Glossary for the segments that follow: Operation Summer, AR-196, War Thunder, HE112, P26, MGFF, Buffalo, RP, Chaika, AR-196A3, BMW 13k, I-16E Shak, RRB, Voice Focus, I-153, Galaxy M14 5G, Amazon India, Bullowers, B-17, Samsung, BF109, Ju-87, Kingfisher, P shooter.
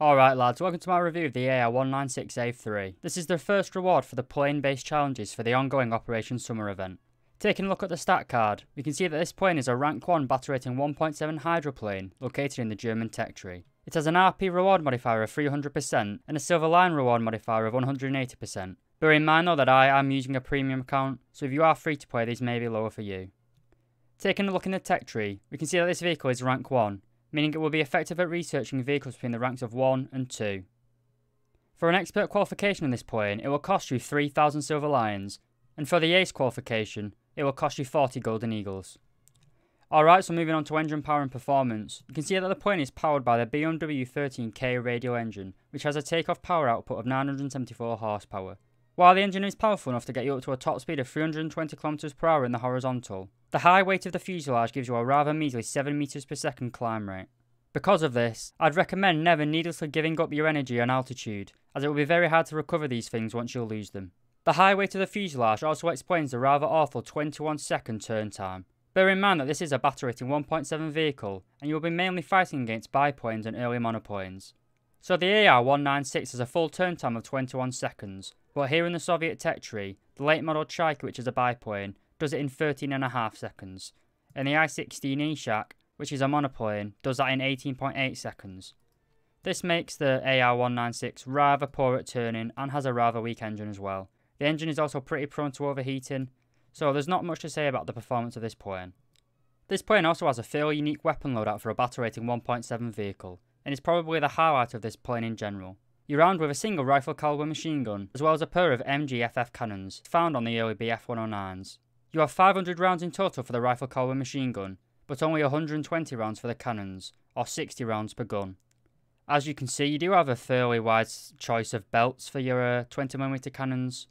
Alright lads, welcome to my review of the AR-196A3. This is the first reward for the plane-based challenges for the ongoing Operation Summer event. Taking a look at the stat card, we can see that this plane is a Rank 1 battle rating 1.7 hydroplane located in the German tech tree. It has an RP reward modifier of 300% and a Silver Line reward modifier of 180%. Bear in mind though that I am using a premium account, so if you are free to play these may be lower for you. Taking a look in the tech tree, we can see that this vehicle is Rank 1. Meaning it will be effective at researching vehicles between the ranks of 1 and 2. For an expert qualification in this plane, it will cost you 3,000 Silver Lions, and for the Ace qualification, it will cost you 40 Golden Eagles. Alright, so moving on to engine power and performance, you can see that the plane is powered by the BMW 13k radial engine, which has a takeoff power output of 974 horsepower. While the engine is powerful enough to get you up to a top speed of 320 km/h in the horizontal, the high weight of the fuselage gives you a rather measly 7 m/s climb rate. Because of this, I'd recommend never needlessly giving up your energy on altitude, as it will be very hard to recover these things once you'll lose them. The high weight of the fuselage also explains the rather awful 21-second turn time. Bear in mind that this is a battle rating 1.7 vehicle, and you'll be mainly fighting against biplanes and early monoplanes. So the AR-196 has a full turn time of 21 seconds, but here in the Soviet tech tree, the late model Chaika, which is a biplane, does it in 13.5 seconds, and the I-16E Shak, which is a monoplane, does that in 18.8 seconds. This makes the AR-196 rather poor at turning and has a rather weak engine as well. The engine is also pretty prone to overheating, so there's not much to say about the performance of this plane. This plane also has a fairly unique weapon loadout for a battle rating 1.7 vehicle, and is probably the highlight of this plane in general. You're armed with a single rifle caliber machine gun, as well as a pair of MGFF cannons found on the early BF109s. You have 500 rounds in total for the rifle caliber machine gun, but only 120 rounds for the cannons, or 60 rounds per gun. As you can see, you do have a fairly wide choice of belts for your 20mm cannons,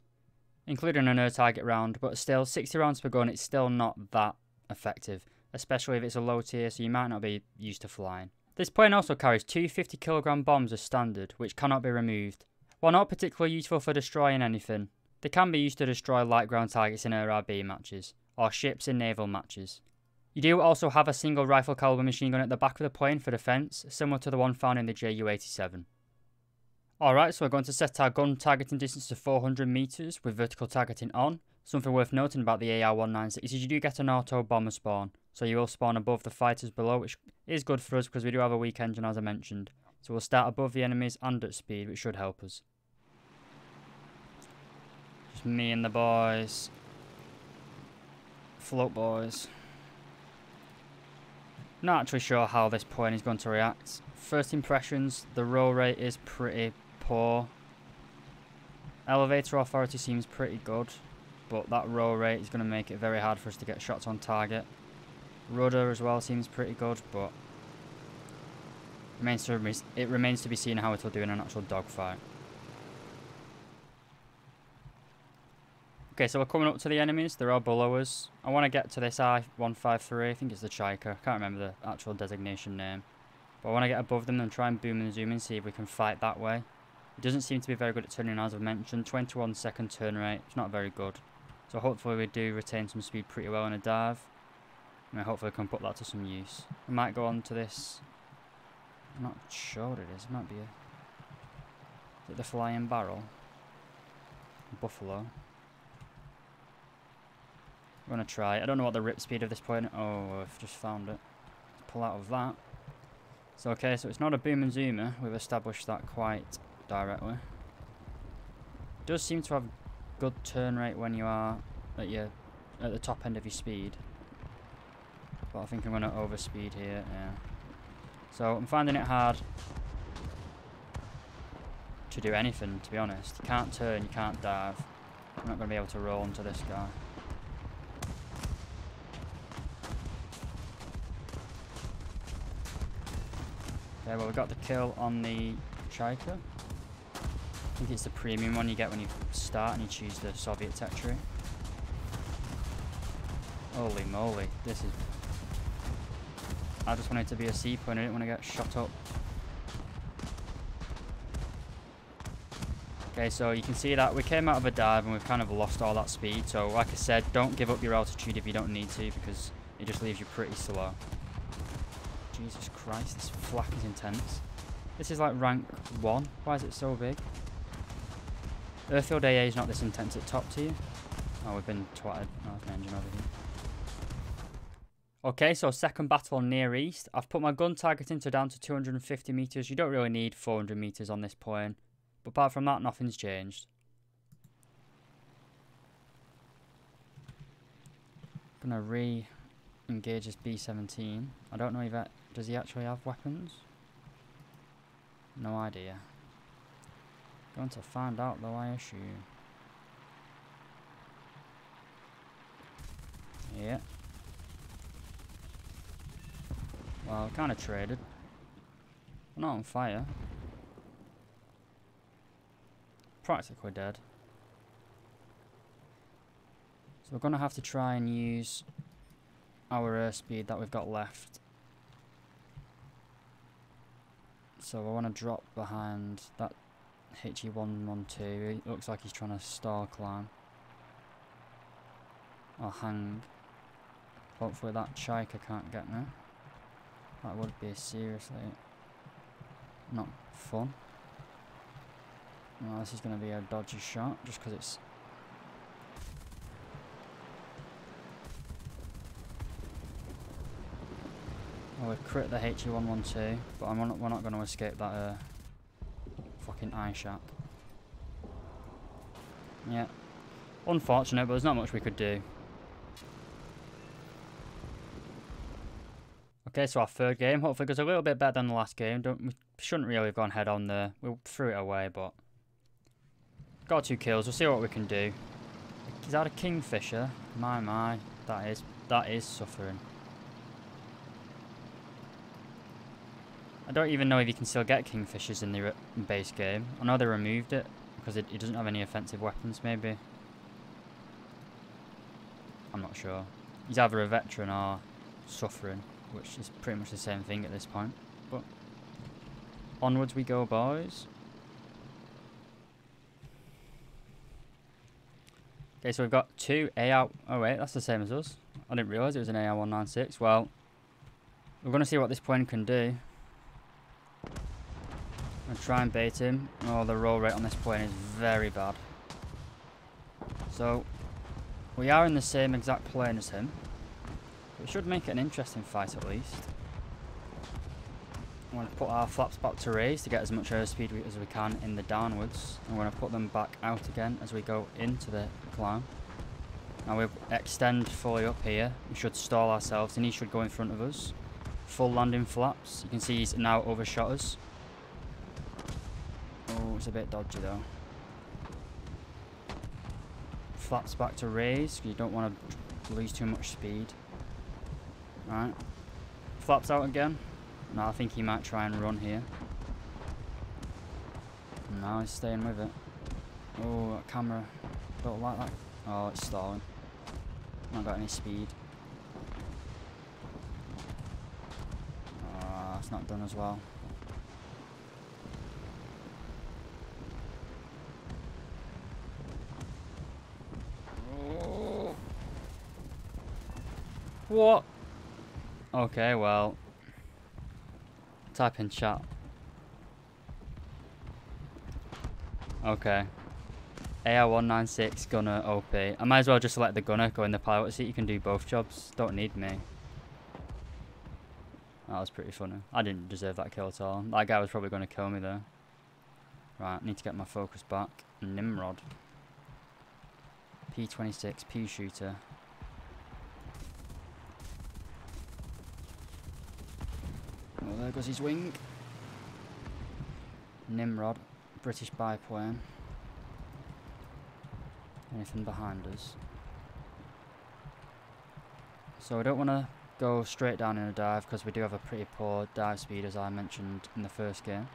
including an air target round, but still, 60 rounds per gun, it's still not that effective, especially if it's a low tier, so you might not be used to flying. This plane also carries two 50kg bombs as standard, which cannot be removed. While not particularly useful for destroying anything, they can be used to destroy light ground targets in RRB matches, or ships in naval matches. You do also have a single rifle caliber machine gun at the back of the plane for defence, similar to the one found in the Ju-87. Alright, so we're going to set our gun targeting distance to 400 m with vertical targeting on. Something worth noting about the AR-196 is you do get an auto bomber spawn, so you will spawn above the fighters below, which is good for us because we do have a weak engine as I mentioned. So we'll start above the enemies and at speed, which should help us. Me and the boys. Float boys. Not actually sure how this plane is going to react. First impressions, the roll rate is pretty poor. Elevator authority seems pretty good, but that roll rate is going to make it very hard for us to get shots on target. Rudder as well seems pretty good, but it remains to be seen how it will do in an actual dogfight. Okay, so we're coming up to the enemies. They're all Bullowers. I want to get to this I-153. I think it's the Chaika. I can't remember the actual designation name. But I want to get above them and try and boom and zoom in, see if we can fight that way. It doesn't seem to be very good at turning, as I've mentioned. 21-second turn rate. It's not very good. So hopefully we do retain some speed pretty well in a dive. And I hopefully can put that to some use. We might go on to this. I'm not sure what it is. It might be a... Is it the Flying Barrel? Buffalo. I'm going to try. I don't know what the rip speed of this plane. Oh, I've just found it. Let's pull out of that. So, okay, so it's not a boom and zoomer. We've established that quite directly. It does seem to have good turn rate when you are at the top end of your speed. But I think I'm going to overspeed here. Yeah. So, I'm finding it hard to do anything, to be honest. You can't turn, you can't dive. I'm not going to be able to roll into this guy. Okay, well, we got the kill on the Chaika. I think it's the premium one you get when you start and you choose the Soviet tech tree. Holy moly, this is... I just wanted to be a seaplane, I didn't want to get shot up. Okay, so you can see that we came out of a dive and we've kind of lost all that speed. So, like I said, don't give up your altitude if you don't need to, because it just leaves you pretty slow. Jesus Christ, this flak is intense. This is like rank 1. Why is it so big? Airfield AA is not this intense at top tier. Oh, we've been twatted. Oh, there's an engine over here. Okay, so second battle near east. I've put my gun targeting to down to 250 meters. You don't really need 400 meters on this plane. But apart from that, nothing's changed. I'm gonna re-engage this B-17. I don't know if that... Does he actually have weapons? No idea. Going to find out though, I assume. Yeah. Well, kind of traded. We're not on fire. Practically dead. So we're going to have to try and use our airspeed that we've got left. So I want to drop behind that HE112. It looks like he's trying to star climb. Or hang. Hopefully that Chaika can't get me. That would be seriously not fun. Well, this is going to be a dodgy shot, just because it's... Well, we've crit the HE112, but we're not going to escape that fucking I Shak. Yeah. Unfortunate, but there's not much we could do. Okay, so our third game hopefully goes a little bit better than the last game. We shouldn't really have gone head on there. We threw it away, but... Got 2 kills. We'll see what we can do. Is that a Kingfisher? My, my. That is suffering. I don't even know if you can still get Kingfishers in the base game. I know they removed it, because it doesn't have any offensive weapons, maybe. I'm not sure. He's either a veteran or suffering, which is pretty much the same thing at this point. But onwards we go, boys. Okay, so we've got 2 AR... Oh wait, that's the same as us. I didn't realise it was an AR-196. Well, we're going to see what this plane can do. I'm going to try and bait him. Oh, the roll rate on this plane is very bad. So, we are in the same exact plane as him. It should make it an interesting fight at least. I'm going to put our flaps back to raise to get as much airspeed as we can in the downwards. I'm going to put them back out again as we go into the climb. Now we'll extend fully up here. We should stall ourselves and he should go in front of us. Full landing flaps. You can see he's now overshot us. Oh, it's a bit dodgy though. Flaps back to raise. You don't want to lose too much speed. Right, flaps out again. No, I think he might try and run here. No, he's staying with it. Oh, that camera. Don't like that. Oh, it's stalling. Not got any speed. Ah, oh, it's not done as well. Oh. What? Okay, well, type in chat. Okay. AR-196, gunner, OP. I might as well just let the gunner go in the pilot seat. You can do both jobs. Don't need me. That was pretty funny. I didn't deserve that kill at all. That guy was probably going to kill me though. Right, I need to get my focus back. Nimrod. P26, P shooter. Oh, there goes his wing. Nimrod, British biplane. Anything behind us? So I don't want to go straight down in a dive because we do have a pretty poor dive speed, as I mentioned in the first game.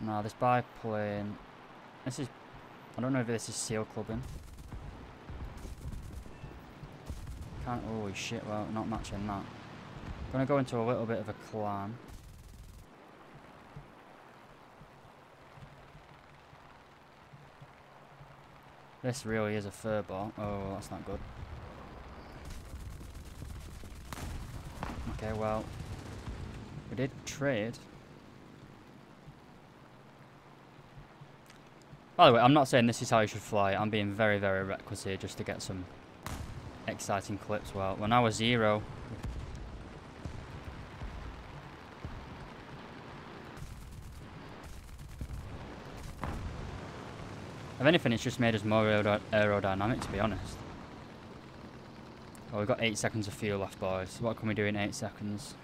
Now this biplane, I don't know if this is seal clubbing. Can't. Holy shit! Well, not matching that. Gonna go into a little bit of a climb. This really is a furball. Oh, that's not good. Okay, well, we did trade. By the way, I'm not saying this is how you should fly. I'm being very, very reckless here just to get some exciting clips. Well, when I was zero... If anything, it's just made us more aerodynamic, to be honest. Oh, we've got 8 seconds of fuel left, boys. What can we do in 8 seconds?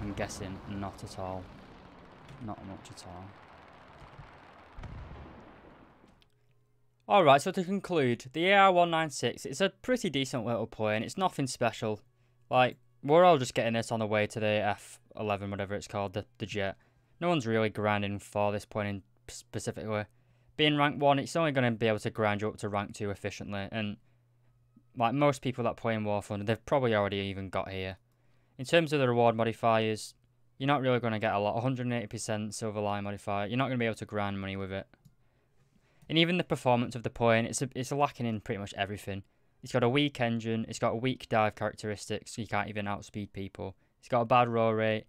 I'm guessing not at all. Not much at all. Alright, so to conclude, the AR-196, it's a pretty decent little plane. It's nothing special. Like, we're all just getting this on the way to the F-11, whatever it's called, the jet. No one's really grinding for this plane specifically. Being rank 1, it's only going to be able to grind you up to rank 2 efficiently. And, like, most people that play in War Thunder, they've probably already even got here. In terms of the reward modifiers, you're not really going to get a lot. 180% silver line modifier. You're not going to be able to grind money with it. And even the performance of the plane, it's lacking in pretty much everything. It's got a weak engine, it's got a weak dive characteristics, so you can't even outspeed people. It's got a bad roll rate.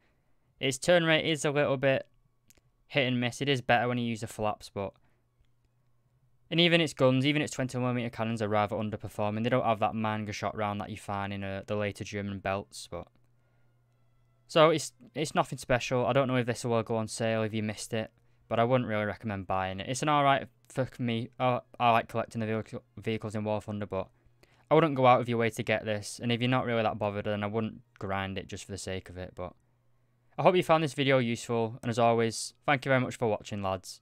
Its turn rate is a little bit hit and miss. It is better when you use the flaps, but... And even its guns, even its 20mm cannons are rather underperforming. They don't have that manga shot round that you find in the later German belts, but... So it's nothing special. I don't know if this will go on sale if you missed it, but I wouldn't really recommend buying it. It's an alright for me. I like collecting the vehicles in War Thunder, but I wouldn't go out of your way to get this. And if you're not really that bothered, then I wouldn't grind it just for the sake of it. But I hope you found this video useful. And as always, thank you very much for watching, lads.